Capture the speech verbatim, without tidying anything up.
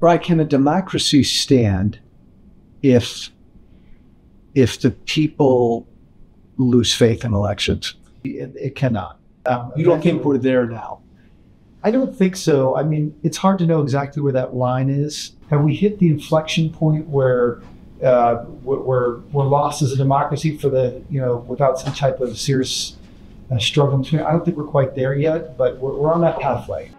Right? Can a democracy stand if if the people lose faith in elections? It, it cannot. Um, you don't think we're there now? I don't think so. I mean, it's hard to know exactly where that line is. Have we hit the inflection point where uh, we're, we're lost as a democracy for the, you know, without some type of serious uh, struggle? I don't think we're quite there yet, but we're, we're on that pathway.